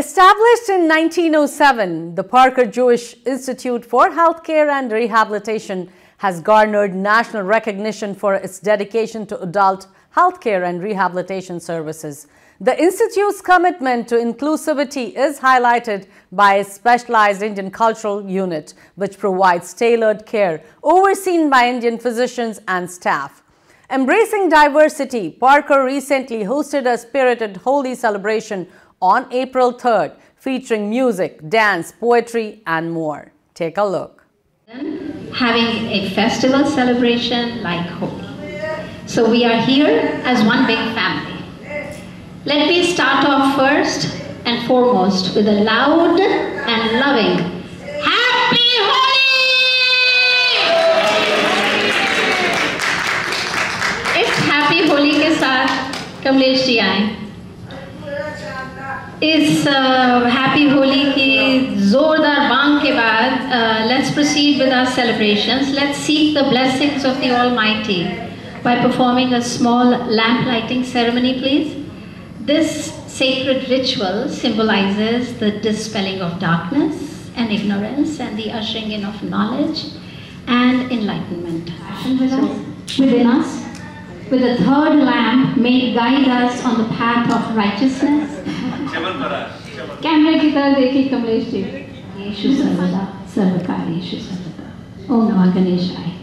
Established in 1907, the Parker Jewish Institute for Healthcare and Rehabilitation has garnered national recognition for its dedication to adult healthcare and rehabilitation services. The Institute's commitment to inclusivity is highlighted by a specialized Indian cultural unit, which provides tailored care overseen by Indian physicians and staff. Embracing diversity, Parker recently hosted a spirited Holi celebration on April 3rd, featuring music, dance, poetry, and more. Take a look. Having a festival celebration like Holi. So we are here as one big family. Let me start off first and foremost with a loud and loving Happy Holi! इस Happy Holi के साथ कमलेश जी आए। इस Happy Holi की जोरदार बांग के बाद, let's proceed with our celebrations. Let's seek the blessings of the Almighty by performing a small lamp lighting ceremony, please. This sacred ritual symbolizes the dispelling of darkness and ignorance and the ushering in of knowledge and enlightenment. Within us, with a third lamp, may guide us on the path of righteousness. Camera ki taraf dekhiye Kamlesh ji. Yeshu sarvada, sarvakari Yeshu sarvada. Om Namah Ganeshaya.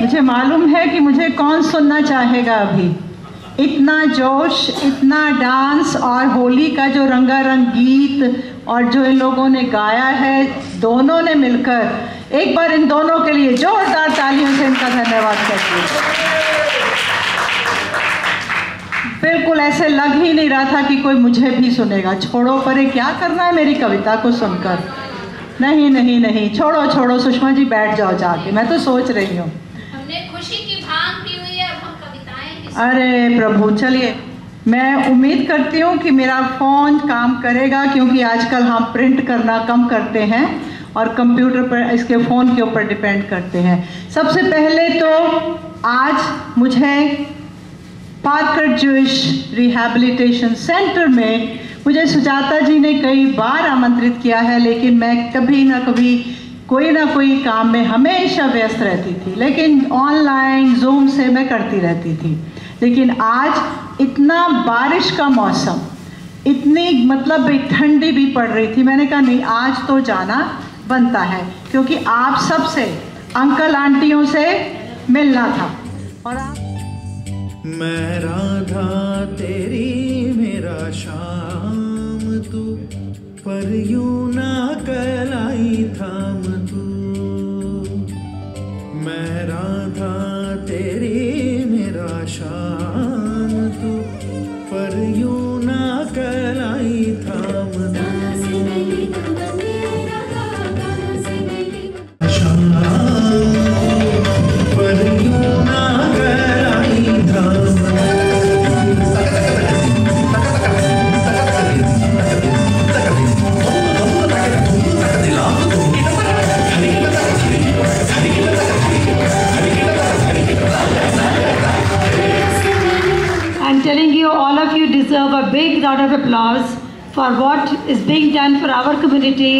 मुझे मालूम है कि मुझे कौन सुनना चाहेगा अभी। इतना जोश, इतना डांस और होली का जो रंगारंग गीत और जो इन लोगों ने गाया है, दोनों ने मिलकर, एक बार इन दोनों के लिए जोरदार तालियों से इनका धन्यवाद करती हूँ। बिल्कुल ऐसे लग ही नहीं रहा था कि कोई मुझे भी सुनेगा। छोड़ो परे, क्या करना है मेरी कविता को सुनकर। नहीं नहीं नहीं, छोड़ो छोड़ो सुषमा जी, बैठ जाओ जाके, मैं तो सोच रही हूँ। अरे प्रभु, चलिए मैं उम्मीद करती हूँ कि मेरा फ़ोन काम करेगा, क्योंकि आजकल हम प्रिंट करना कम करते हैं और कंप्यूटर पर, इसके फ़ोन के ऊपर डिपेंड करते हैं। सबसे पहले तो आज मुझे पार्कर ज्यूइश रिहैबिलिटेशन सेंटर में मुझे सुजाता जी ने कई बार आमंत्रित किया है, लेकिन मैं कभी ना कभी कोई ना कोई काम में हमेशा व्यस्त रहती थी, लेकिन ऑनलाइन जूम से मैं करती रहती थी। लेकिन आज इतना बारिश का मौसम, इतनी मतलब ठंडी भी पड़ रही थी, मैंने कहा नहीं, आज तो जाना बनता है, क्योंकि आप सब से, अंकल आंटियों से मिलना था। और आप, मैं राधा तेरी, मेरा शाम तू, पर यूं ना कहलाई थाम तू। मैं राधा तेरी, मेरा शाम तू, पर यूं ना कहलाई थाम तू। शाम पर यूं ना कहलाई थाम तू। deserve a big round of applause for what is being done for our community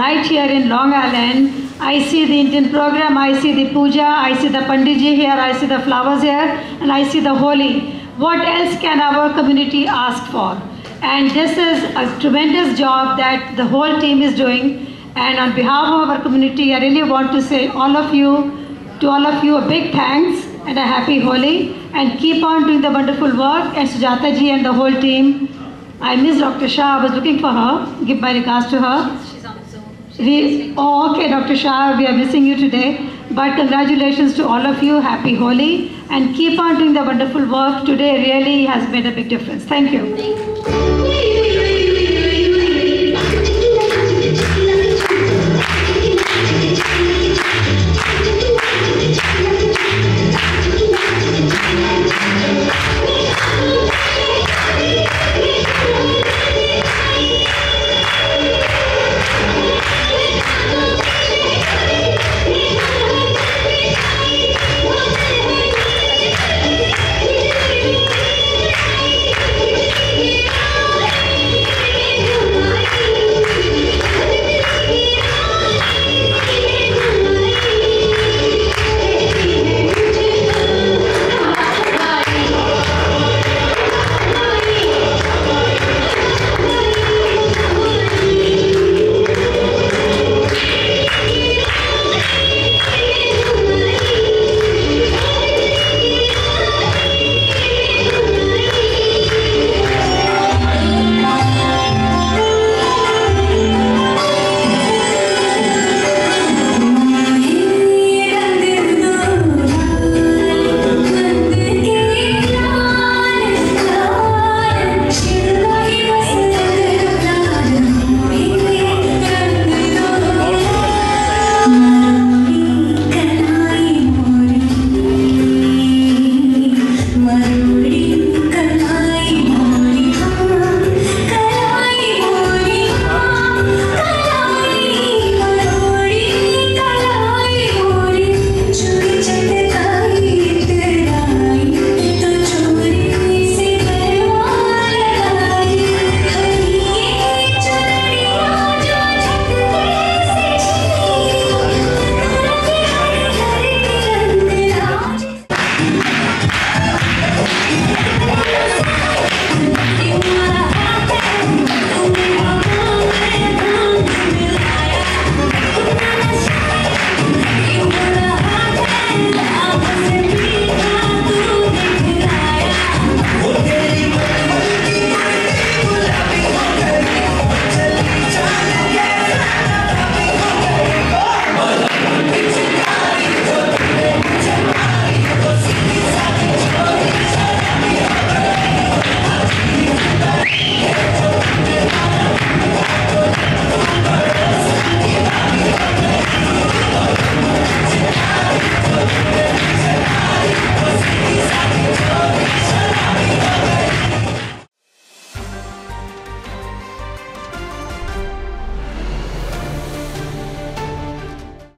right here in Long Island. I see the Indian program, I see the puja, I see the Panditji here, I see the flowers here, and I see the Holi. What else can our community ask for? And this is a tremendous job that the whole team is doing. And on behalf of our community, I really want to say to all of you, a big thanks and a happy Holi. And keep on doing the wonderful work. And Sujata ji and the whole team. I miss Dr. Shah. I was looking for her. Give my regards to her. She's on Zoom. Okay, Dr. Shah, we are missing you today. But congratulations to all of you. Happy Holi. And keep on doing the wonderful work. Today really has made a big difference. Thank you.